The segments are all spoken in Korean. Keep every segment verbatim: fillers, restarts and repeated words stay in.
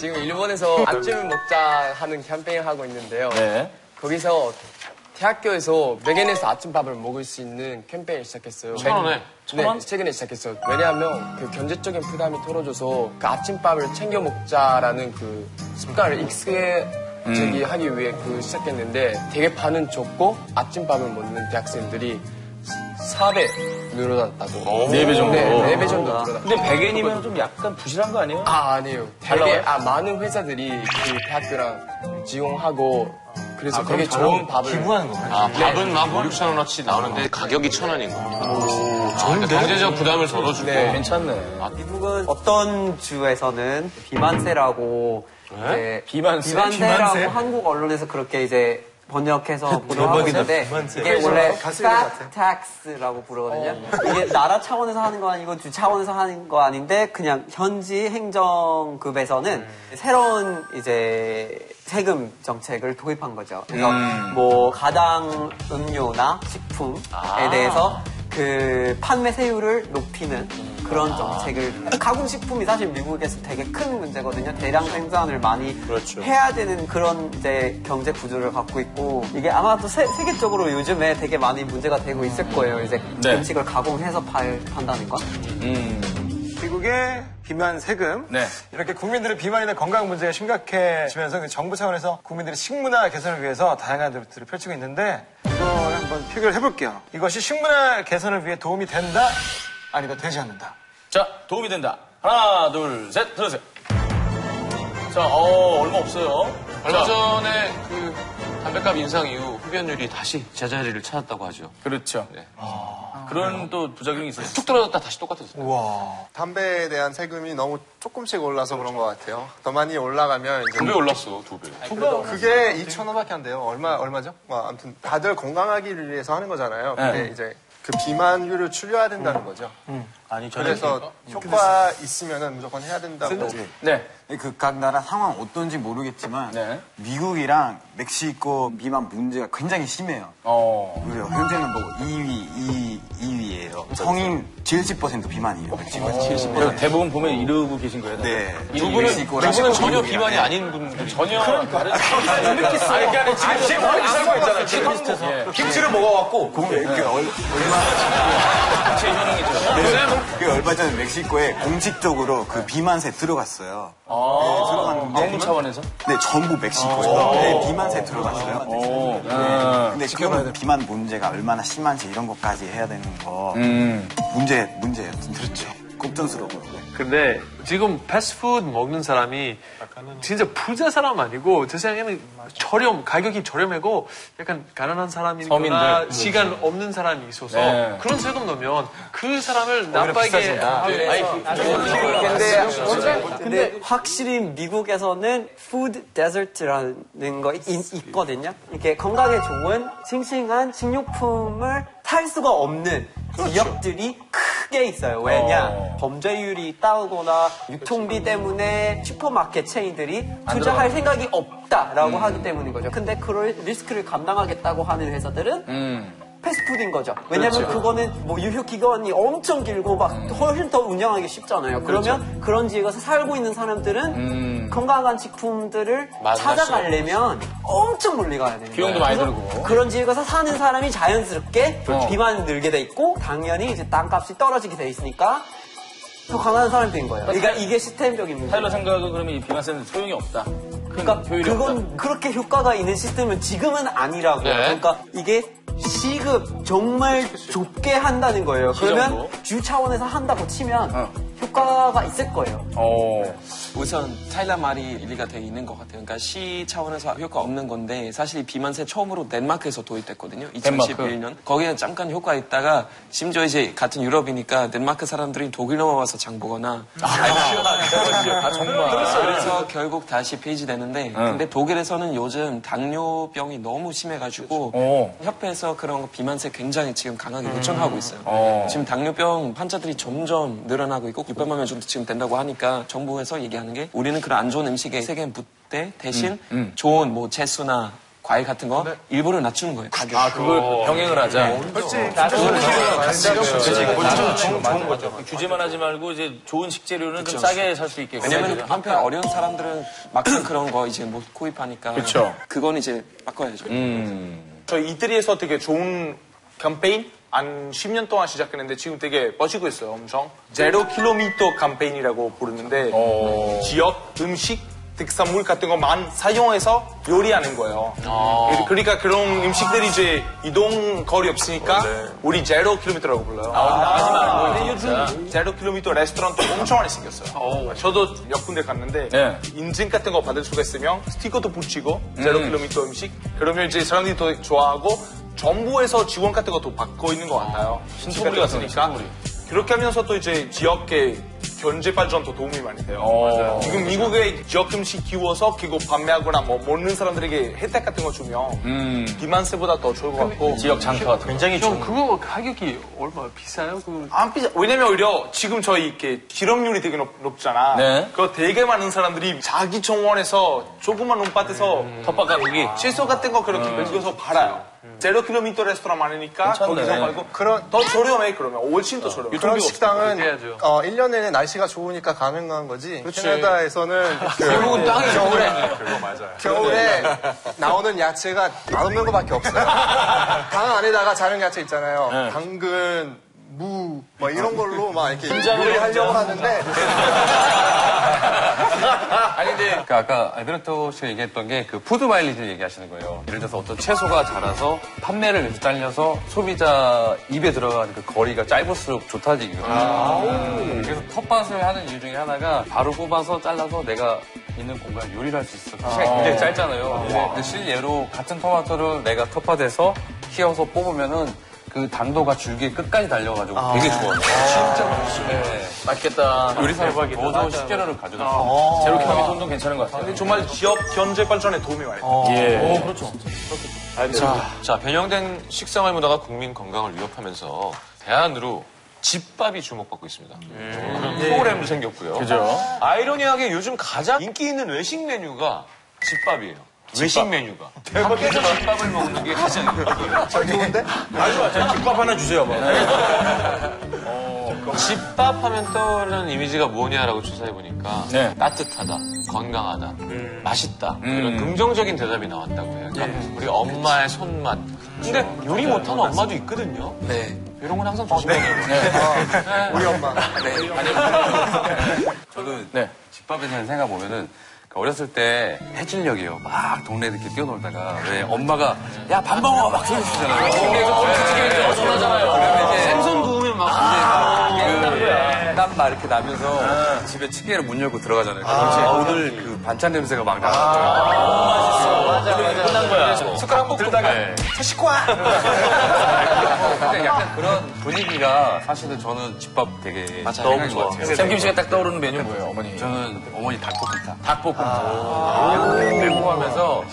지금 일본에서 앞집을 먹자 하는 캠페인을 하고 있는데요. 네. 거기서 대학교에서 맥앤에서 아침밥을 먹을 수 있는 캠페인을 시작했어요. 최근에? 네, 최근에 시작했어요. 왜냐하면 그 경제적인 부담이 털어져서 그 아침밥을 챙겨 먹자라는 그 습관을 익숙해 저기 음. 하기 위해 그 시작했는데 되게 반은 적고 아침밥을 먹는 대학생들이 네 배 늘어났다고. 네 배 정도? 네, 네 배 정도 늘어났다. 근데 백엔이면 좀 약간 부실한 거 아니에요? 아, 아니에요. 되게, 아, 많은 회사들이 그 대학교랑 지용하고 그래서 아, 되게 좋은 밥을. 기부하는 거예요? 아, 밥은 네. 막 오륙천 원어치 나오는데 가격이 천 원인 거예요. 오, 좋은데? 그러니까 경제적 부담을 덜어주고. 네, 괜찮네. 아, 미국은 어떤 주에서는 비만세라고. 네? 비만세? 비만세라고 비만세? 한국 언론에서 그렇게 이제 번역해서 보도하고 있는데 이게 원래 fat tax라고 부르거든요. 어. 이게 나라 차원에서 하는 거 아니고 주 차원에서 하는 거 아닌데 그냥 현지 행정급에서는 음. 새로운 이제 세금 정책을 도입한 거죠. 그래서 음. 뭐 가당 음료나 식품에 아. 대해서 그 판매 세율을 높이는 그런 정책을. 아. 가공식품이 사실 미국에서 되게 큰 문제거든요. 대량 생산을 많이 그렇죠. 해야 되는 그런 이제 경제 구조를 갖고 있고 이게 아마 또 세, 세계적으로 요즘에 되게 많이 문제가 되고 있을 거예요. 이제 네. 음식을 가공해서 팔, 판다는 건. 음. 미국의 비만 세금 네. 이렇게 국민들의 비만이나 건강 문제가 심각해지면서 정부 차원에서 국민들의 식문화 개선을 위해서 다양한 노력들을 펼치고 있는데 이걸 한번 표결을 해볼게요. 이것이 식문화 개선을 위해 도움이 된다? 아니다, 되지 않는다. 자, 도움이 된다. 하나, 둘, 셋, 들어주세요. 자, 어, 얼마 없어요. 얼마 전에 그 담뱃값 인상 이후 흡연율이 다시 제자리를 찾았다고 하죠. 그렇죠. 네. 아, 그런 아, 또 부작용이 있어요. 툭 떨어졌다 다시 똑같았어요. 우와. 담배에 대한 세금이 너무 조금씩 올라서 그런 것 같아요. 더 많이 올라가면 이제. 두 배 올랐어, 두 배. 두 배. 그게 이천 원밖에 안 돼요. 얼마, 얼마죠? 뭐, 아무튼 다들 건강하기를 위해서 하는 거잖아요. 근데 네. 이제. 그 비만율을 줄여야 된다는 거죠. 음. 아니, 그래서 효과 있으면은 무조건 해야 된다고. 네. 그 각 나라 상황 어떤지 모르겠지만 네. 미국이랑 멕시코 비만 문제가 굉장히 심해요. 어. 그래요. 현재는 뭐 이 위, 이 위예요. 성인 칠십 퍼센트 비만이에요. 멕시코에서 칠십 퍼센트. 대부분 보면 이러고 계신 거예요. 네. 두 분은, 두 분은 전혀 비만이 아닌 분들. 전혀. 그러니까. 그러니까 지금 머리 살고 있잖아요. 지금 김치를 먹어갖고. 그게 얼마. 제 효능이죠. 그 얼마 전에 멕시코에 공식적으로 그 비만세 들어갔어요. 아 네, 들어갔는데. 정부 차원에서? 네, 전부 멕시코에서. 네, 비만세 들어갔어요. 네, 근데 그러면 비만 문제가 얼마나 심한지 이런 것까지 해야 되는 거. 음. 문제, 문제예요. 그렇죠. 걱정스러워. 근데 지금 패스트푸드 먹는 사람이 진짜 부자 사람 아니고 제 생각에는 저렴, 가격이 저렴하고 약간 가난한 사람이나 시간 없는 사람이 있어서 네. 그런 세금 넣으면 그 사람을 나빠게. 근데, 근데 확실히 미국에서는 푸드 데저트라는 거 있거든요. 이렇게 건강에 좋은 싱싱한 식료품을 살 수가 없는 그렇죠. 지역들이 크게 있어요. 왜냐? 어... 범죄율이 따르거나 유통비 그렇지. 때문에 슈퍼마켓 체인들이 투자할 생각이 없다라고 음. 하기 때문인 거죠. 근데 그럴 리스크를 감당하겠다고 하는 회사들은 음. 패스트푸드인 거죠. 왜냐면 그렇죠. 그거는 뭐 유효기간이 엄청 길고 막 훨씬 더 운영하기 쉽잖아요. 그러면 그렇죠. 그런 지역에서 살고 있는 사람들은 음. 건강한 식품들을 맞아, 찾아가려면 맞아. 엄청 멀리 가야 되는 거예요. 비용도 많이 들고. 그런 지역에서 사는 사람이 자연스럽게 어. 비만이 늘게 돼 있고 당연히 이제 땅값이 떨어지게 돼 있으니까 더 강한 사람들인 거예요. 그러니까 이게 시스템적인 문제. 타일러 생각은 그러면 이 비만세는 소용이 없다. 그러니까 그건 없다. 그렇게 효과가 있는 시스템은 지금은 아니라고. 네. 그러니까 이게 시급 정말 좁게 한다는 거예요. 그러면 주 차원에서 한다고 치면 어. 효과가 있을 거예요. 오. 우선 타일러 말이 일리가 되어 있는 것 같아요. 그러니까 시 차원에서 효과 없는 건데 사실 비만세 처음으로 덴마크에서 도입됐거든요. 이천십일 년. 덴마크. 거기는 잠깐 효과 있다가 심지어 이제 같은 유럽이니까 덴마크 사람들이 독일 넘어와서 장보거나 아, 아, 아 정말. 그래서 결국 다시 폐지되는데 응. 근데 독일에서는 요즘 당뇨병이 너무 심해가지고 그렇죠. 협회에서 그런 거 비만세 굉장히 지금 강하게 요청하고 음. 있어요. 어. 지금 당뇨병 환자들이 점점 늘어나고 있고 육백만 명 정도 지금 된다고 하니까 정부에서 얘기하는 게 우리는 그런 안 좋은 음식에 세금 붓되 대신 음, 음. 좋은 뭐 채소나 과일 같은 거 네. 일부를 낮추는 거예요. 아, 그걸 병행을 하자. 그렇지. 낮추는 거죠. 규제만 하지 말고 이제 좋은 식재료는 그쵸. 좀 싸게 살 수 있게. 왜냐면 한편 어려운 사람들은 막상 그런 거 이제 못 구입하니까. 그렇죠. 그건 이제 바꿔야죠. 음. 저희 이태리에서 되게 좋은 캠페인? 한 십 년 동안 시작했는데 지금 되게 멋지고 있어요, 엄청. 제로 킬로미터 캠페인이라고 부르는데 오. 지역 음식, 특산물 같은 것만 사용해서 요리하는 거예요. 오. 그러니까 그런 음식들이 이제 이동 거리 없으니까 네. 우리 제로 킬로미터라고 불러요. 아, 근데 요즘 제로 킬로미터 레스토랑도 엄청 많이 생겼어요. 오. 저도 몇 군데 갔는데 네. 인증 같은 거 받을 수가 있으면 스티커도 붙이고 음. 제로 킬로미터 음식 그러면 이제 사람들이 더 좋아하고 정부에서 지원 같은 것도 받고 있는 것 같아요. 신축물이 같으니까. 그렇게 하면서 또 이제 지역의 경제 발전도 도움이 많이 돼요. 맞아요. 지금 미국의 지역 음식 키워서 결국 판매하거나 뭐 먹는 사람들에게 혜택 같은 거 주면 음. 비만세보다 더 좋을 것 같고. 지역 장터 같은 거. 굉장히 좋은. 그거 가격이 얼마 비싸요? 그... 안 비싸. 왜냐면 오히려 지금 저희 이렇게 기름률이 되게 높, 높잖아. 네. 그거 되게 많은 사람들이 자기 정원에서 조그만 논밭에서 텃밭 가꾸기 채소 같은 거 그렇게 긁어서 음. 팔아요. 제로 킬로미터 레스토랑 많으니까 거기서 말고 그런 더 저렴해 그러면 훨씬 더 어, 저렴해. 그런 식당은 어, 일 년 내내 날씨가 좋으니까 가능한 거지. 그치. 캐나다에서는 결국은 그, 땅이 겨울에 그거 맞아요. 겨울에 나오는 야채가 남는 거밖에 없어요. 강 안에다가 자른 야채 있잖아요. 네. 당근, 무, 막 이런 걸로 막 이렇게 요리하려고 하는데. 아니 근데 그러니까 아까 알베르토 씨가 얘기했던 게 그 푸드 마일리지 얘기하시는 거예요. 예를 들어서 어떤 채소가 자라서 판매를 계속 딸려서 소비자 입에 들어가는 그 거리가 짧을수록 좋다지. 아 음. 그래서 텃밭을 하는 이유 중에 하나가 바로 뽑아서 잘라서 내가 있는 공간을 요리를 할 수 있어. 시간이 굉장히 짧잖아요. 네. 근데 실례로 같은 토마토를 내가 텃밭에서 키워서 뽑으면은 그 당도가 줄기에 끝까지 달려가지고 아 되게 좋아요. 아 진짜 맛있어요. 네. 맛있겠다. 요리사에서 더좋은 식재료를 가져가서 제로 킬로미터 운동 괜찮은 것 같아요. 근데 정말 기업 견제 발전에 도움이 와요. 아 예. 오, 그렇죠. 자, 자, 변형된 식생활 문화가 국민 건강을 위협하면서 대안으로 집밥이 주목받고 있습니다. 음. 예. 프로그램도 생겼고요. 그죠. 아이러니하게 요즘 가장 인기 있는 외식 메뉴가 집밥이에요. 외식 메뉴가. 밖에서 집밥을 먹는 게 가장 잘 좋은데? 아주 집밥 하나 주세요. 어, 집밥 하면 떠오르는 이미지가 뭐냐라고 조사해보니까 네. 따뜻하다, 건강하다, 음. 맛있다 음. 이런 긍정적인 대답이 나왔다고 해요. 그러니까 네. 우리 엄마의 손맛. 근데 요리 못하는 엄마도 있거든요. 네. 이런 건 항상 조심해야 돼요. 네. 네. 네. 우리 엄마. 네. 아니, 저도 네. 집밥에 대한 생각 보면은 어렸을 때 해질녘이에요. 막 동네 이렇게 뛰어놀다가 왜 엄마가 야 밥 먹어 막 소리치잖아요. 동네에서 어떻게 어전하잖아요. 그러면 이제 생선 구우면 막 이제 땀 막 이렇게 나면서 집에 치게로 문 열고 들어가잖아요. 아, 오늘 그 반찬 냄새가 막 나고 너무 맛있어. 맞아 맞아. 끝난 거야. 숟가락 꼭 들다가 저 씻고 와. 약간 그런 분위기가 사실은 저는 집밥 되게 너무 좋아. 샘김 씨가 딱 떠오르는 메뉴 뭐예요, 어머니? 저는 어머니 닭볶음탕. 닭볶음탕. 아 공부하면서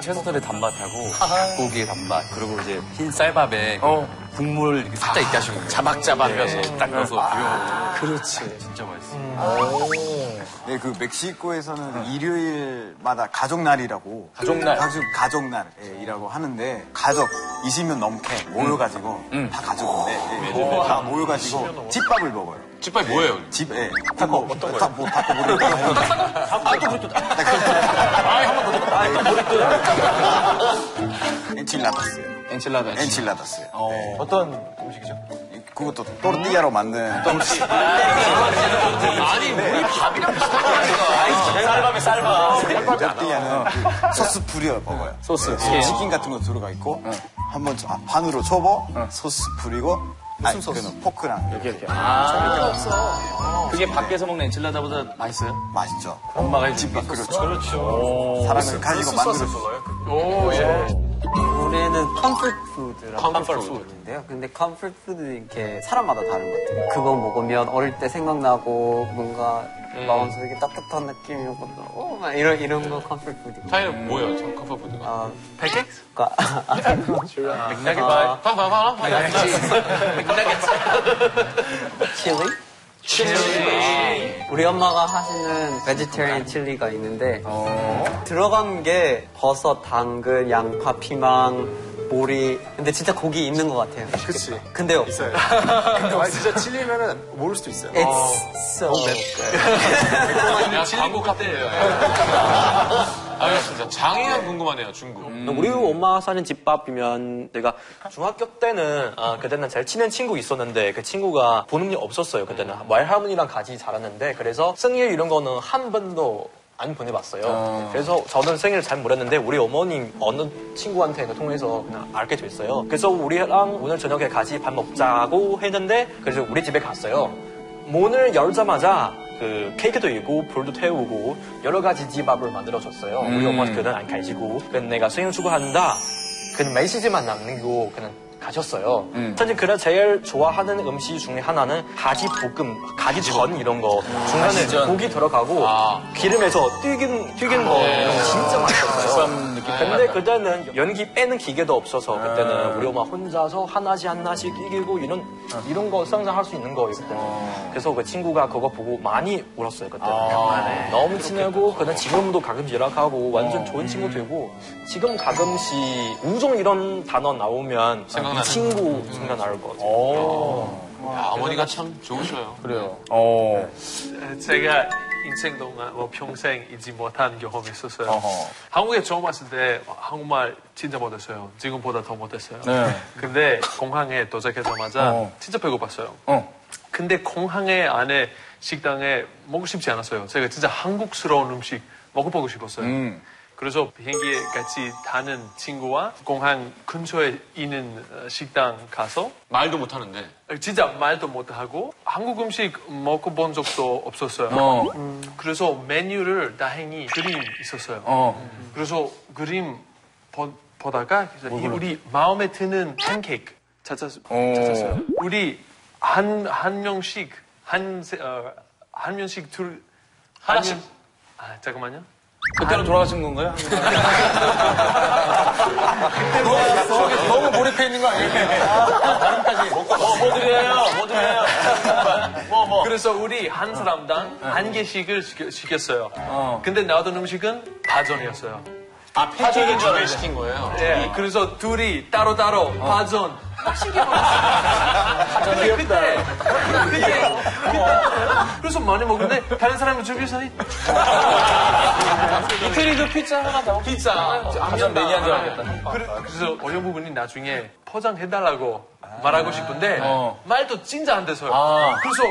채소들의 단맛하고 닭고기의 단맛 그리고 이제 흰 쌀밥에 어. 국물 이렇게 살짝 있게 하시는 거예요. 자박자박해서 네. 닦아서 아 비벼. 그렇지. 진짜 맛있어. 음. 네, 그 멕시코에서는 네. 일요일마다 가족날이라고. 가족날. 가족 가족날이라고 하는데 가족 이십 명 넘게 모여가지고 음. 다 가족인데 네, 네. 다 모여가지고 집밥을 먹어요. 집밥이 뭐예요? 집, 예. 닭고, 어떤 거예요? 닭고, 닭고, 모르겠고. 닭고, 모르겠고. 아이, 한번 모르겠고. 아이, 또 모르겠고. 엔칠라다스예요. 엔칠라다스. 엔칠라다스예요. 어떤 음식이죠? 그것도 또르띠아로 만든. 아니, 우리 밥이랑 비슷한 거 아니야? 쌀밥에 쌀밥. 또르띠아는 소스 뿌려 먹어요. 소스. 치킨 같은 거 들어가 있고, 한번 반으로 접어, 소스 뿌리고, 무슨 소스? 포크랑 이렇게 이렇게. 아, 없어. 그게 밖에서 먹는 엔칠라다보다 맛있어요? 맛있죠. 엄마가 집밥 그렇죠. 그렇죠. 사람을 가지고 만들었어요. 오 예. 올해는 컴포트 푸드라고 컴포트 푸드인데요. 근데 컴포트 푸드는 이렇게 사람마다 다른 것 같아요. 그거 먹으면 어릴 때 생각나고 뭔가 음. 마음속에 이렇게 따뜻한 느낌이었고 어, 막 이런 이런 거 컴포트 푸드. 차이는 뭐예요? 저 컴포트 푸드가? 패키스? 맥나겟 바이. 빵빵빵. 맥나겟. 칠리. 칠리. 우리 엄마가 하시는 베지테리안 칠리가 있는데 어. 들어간 게 버섯, 당근, 양파, 피망, 모리. 근데 진짜 고기 있는 것 같아요. 그치. 근데요. 있어요. 근데 아니, 진짜 칠리면은 모를 수도 있어요. It's so 맵다. 광고 카페예요. 알겠습니다. 장이랑 궁금하네요, 중국. 음. 우리 엄마 사는 집밥이면 제가 중학교 때는 아, 그때는 제일 친한 친구 있었는데 그 친구가 보는 일 없었어요. 그때는 말할머니랑 같이 자랐는데 그래서 생일 이런 거는 한 번도 안 보내봤어요. 어. 그래서 저는 생일을 잘 모르는데 우리 어머님 어느 친구한테 통해서 그냥 알게 됐어요. 그래서 우리랑 오늘 저녁에 같이 밥 먹자고 했는데 그래서 우리 집에 갔어요. 문을 열자마자 그 케이크도 있고 불도 태우고 여러 가지 집밥을 만들어줬어요. 음. 우리 엄마는 그건 안 가지고 그냥 내가 생일 축하한다. 그냥 메시지만 남기고 그냥 가셨어요. 음. 사실 그래 제일 좋아하는 음식 중에 하나는 가지 볶음, 가지 전 이런 거 중간에 아, 고기 들어가고 아. 기름에서 튀긴 튀긴 아, 거 네. 진짜 맛있었어요. 근데 그때는 연기 빼는 기계도 없어서 그때는 음. 우리 엄마 혼자서 하나씩 하나씩 이기고 이런 이런 거 성장할 수 있는 거예요. 그때는. 어. 그래서 그 친구가 그거 보고 많이 울었어요. 그때는 아, 네. 너무 친하고 그냥 지금도 가끔씩 연락하고 완전 어. 좋은 친구 되고 지금 가끔씩 우정 이런 단어 나오면. 이 친구 생각 나올 것 같아요. 오. 야, 어머니가 참 좋으셔요. 그래요. 어. 제가 인생 동안 뭐 평생 잊지 못한 경험이 있었어요. 어허. 한국에 처음 왔을 때 한국말 진짜 못했어요. 지금보다 더 못했어요. 네. 근데 공항에 도착하자마자 어. 진짜 배고팠어요. 어. 근데 공항에 안에 식당에 먹고 싶지 않았어요. 제가 진짜 한국스러운 음식 먹어보고 싶었어요. 음. 그래서 비행기에 같이 타는 친구와 공항 근처에 있는 식당 가서 말도 못하는데 진짜 말도 못하고 한국 음식 먹어본 적도 없었어요. 어. 음, 그래서 메뉴를 다행히 그림 있었어요. 어. 음, 그래서 그림 보, 보다가 뭐, 이, 우리 마음에 드는 팬케이크 찾았, 찾았어요. 우리 한, 한 명씩 한, 어, 한 명씩 둘 하나씩 한 명, 아, 잠깐만요. 그때로 돌아가신 건가요? 너무, 너무 몰입해 있는 거 아니에요? 나름까지 먹고 어, 뭐 드려요? 뭐 드려요? 뭐, 뭐. 그래서 우리 한 사람당 어. 한 개씩을 시켜, 시켰어요. 어. 근데 나오던 음식은 파전이었어요. 아, 파전을 두 개 시킨 거예요? 네. 그래서 둘이 따로따로 따로 어. 파전. 맛있게 먹었어요. 근데 그때, 그때, 그때, 그래서 많이 먹었는데 다른 사람은 주변 사이 이태리도 피자 하나 나오고 피자. 완전 매니아들 하겠다. 그래서 어려운 부분이 나중에 포장해달라고 아, 말하고 싶은데 어. 말도 진짜 안 돼서요. 아. 그래서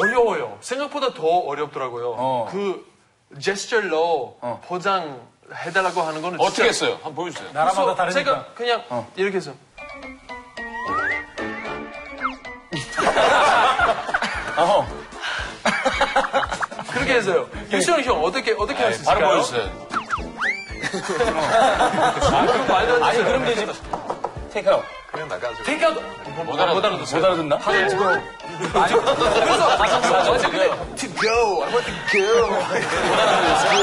어려워요. 생각보다 더 어렵더라고요. 어. 그 제스처로 어. 포장해달라고 하는 거는 어떻게 진짜... 했어요? 한번 보여주세요. 나라마다 다르니까. 제가 그냥 어. 이렇게 해서 어허. 그렇게 해서요. 유시영 형 어떻게 어떻게 할 수 있을까요? 바로 보여주세요. 아니 그럼 되지. 테이크아웃. 그냥 나가죠. 테이크아웃. 못 알아듣어요. 못 알아듣나? 네. 그래서 맞아 근데 to go. I want to go. 못 알아듣어요.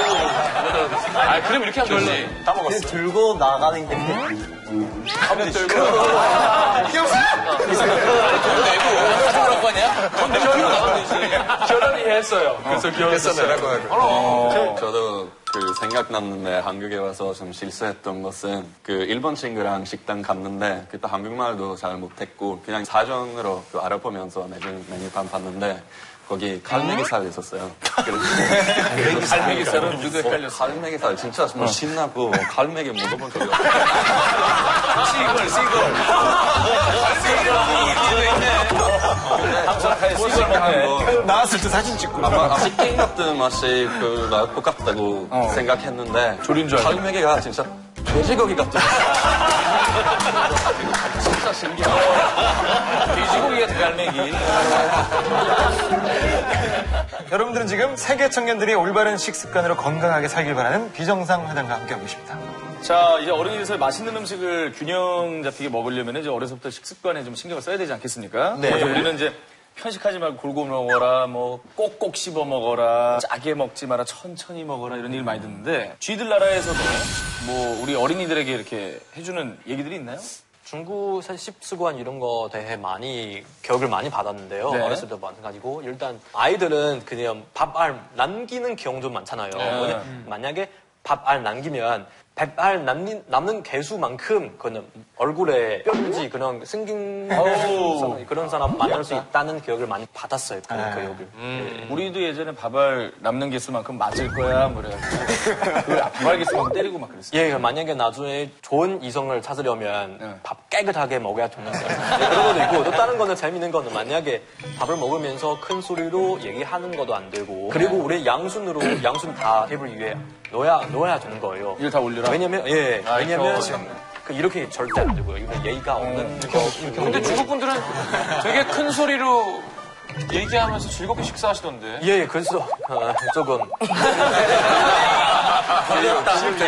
아 그럼 이렇게 하면 되지. 다 먹었어. 들고 나가는 게. 하면 들고. 결혼이 했어요. 그래서 결혼했어요. 어. 저도 그 생각났는데 한국에 와서 좀 실수했던 것은 그 일본 친구랑 식당 갔는데 그때 한국말도 잘 못했고 그냥 사전으로 그 알아보면서 메뉴, 메뉴판 봤는데 거기 갈매기살이 있었어요. 갈매기살은 유독 헷갈렸어요. 갈매기살 진짜 정말 신나고 갈매기 먹어본 적이 없어요. 시골 시골. 시골. 나왔을 때 사진 찍고 아마 치킨 같은 맛이 그 나 똑같다고 어. 생각했는데 조린 줄 알고 갈매기가 진짜 돼지고기 같은 진짜 신기하다. 돼지고기 같은 갈매기. 여러분들은 지금 세계 청년들이 올바른 식습관으로 건강하게 살길 바라는 비정상 화장과 함께하고 계십니다. 자, 이제 어른이 돼서 맛있는 음식을 균형 잡히게 먹으려면 이제 어려서부터 식습관에 좀 신경을 써야 되지 않겠습니까? 네. 우리는 이제 편식하지 말고 골고루 먹어라, 뭐 꼭꼭 씹어 먹어라, 짜게 먹지 마라, 천천히 먹어라 이런 얘기를 많이 듣는데 쥐들 나라에서도 뭐 우리 어린이들에게 이렇게 해주는 얘기들이 있나요? 중국에서 씹스관 이런 거 대해 많이 교육을 많이 받았는데요. 네. 어렸을 때도 마찬가지고 일단 아이들은 그냥 밥 알 남기는 경우 좀 많잖아요. 네. 음. 만약에 밥 알 남기면 밥 알 남는, 남는 개수만큼 그는 얼굴에 뼈지 그런 생긴 사람, 그런 사람 만날 수 있다는 교육을 많이 받았어요. 그런 교육을. 음. 예. 우리도 예전에 밥 알 남는 개수만큼 맞을 거야 뭐 그래가지고 밥 알 개수만큼 때리고 막 그랬어요. 예, 만약에 나중에 좋은 이성을 찾으려면 네. 밥 깨끗하게 먹어야 되는 거예요. 그런 것도 있고 또 다른 거는 재밌는 거는 만약에 밥을 먹으면서 큰 소리로 얘기하는 것도 안 되고 그리고 우리 양손으로 양손 다 테이블 위에 놓아야 놓아야 되는 거예요. 이걸 다 올려. 왜냐면 예 아, 왜냐면 그 이렇게 절대 안 되고요. 이건 예의가 없는. 그런데 음, 중국 분들은 되게 큰 소리로 얘기하면서 즐겁게 식사하시던데. 예, 그래서 아, 조금 걸렸다. 실패.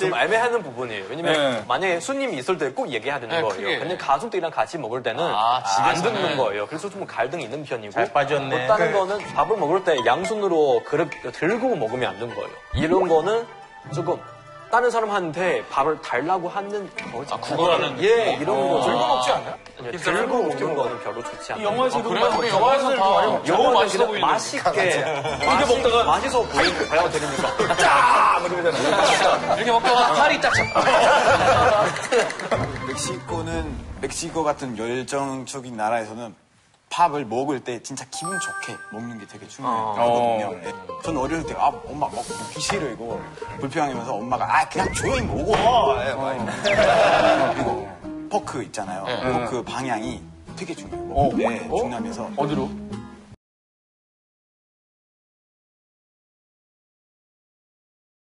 좀 애매하는 부분이에요. 왜냐면 네. 만약에 손님이 있을 때 꼭 얘기해야 되는 네, 거예요. 그게. 근데 가족들이랑 같이 먹을 때는 아, 안 듣는 거예요. 그래서 좀 갈등이 있는 편이고. 잘 빠졌네. 또 다른 거는 밥을 먹을 때 양손으로 그릇 들고 먹으면 안 되는 거예요. 이런 거는 조금. 다른 사람한테 밥을 달라고 하는 거지. 아, 구걸하는? 예, 이런 거. 들고 먹지 않나요? 들고 먹는 거는 별로 좋지 않아요. 영화에서 그래요? 영화에서 다 영어 맛있어 보이는 맛있게. 이렇게 먹다가 맛있어 보이는 거야, 드립니까? 짜! 막 이러면 되잖아. 이렇게 먹다가 팔이 딱 잡고. 멕시코는, 멕시코 같은 열정적인 나라에서는 밥을 먹을 때 진짜 기분 좋게 먹는 게 되게 중요하거든요. 어. 전 어렸을 때 아, 엄마 먹고 먹기 싫어 이거 불평하면서 엄마가 아 그냥 조용히 먹어. 어. 그리고 포크 있잖아요. 네. 포크 방향이 되게 중요해요. 어. 네, 중남에서 어디로?